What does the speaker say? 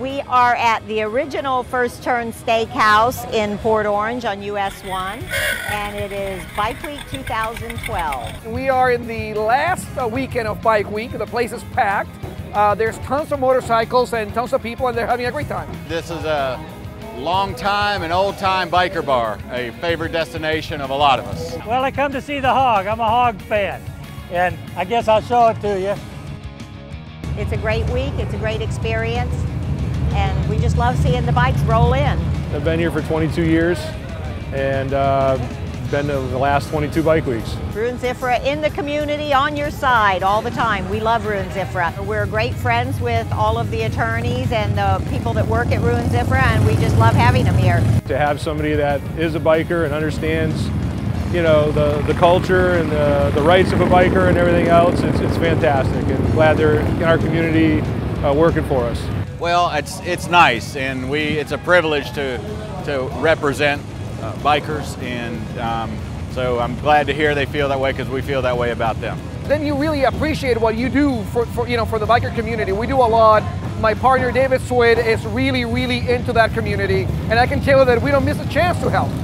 We are at the original First Turn Steakhouse in Port Orange on US 1, and it is Bike Week 2012. We are in the last weekend of Bike Week. The place is packed. There's tons of motorcycles and tons of people, and they're having a great time. This is a long-time and old-time biker bar, a favorite destination of a lot of us. Well, I come to see the hog. I'm a hog fan, and I guess I'll show it to you. It's a great week. It's a great experience. And we just love seeing the bikes roll in. I've been here for 22 years and been to the last 22 bike weeks. Ruins IFRA in the community, on your side all the time. We love Ruins IFRA. We're great friends with all of the attorneys and the people that work at Ruins IFRA, and we just love having them here. To have somebody that is a biker and understands, you know, the culture and the rights of a biker and everything else, it's fantastic, and glad they're in our community working for us. Well, it's nice, and it's a privilege to represent bikers, and so I'm glad to hear they feel that way, because we feel that way about them. Then you really appreciate what you do for the biker community. We do a lot. My partner David Swid is really into that community, and I can tell you that we don't miss a chance to help.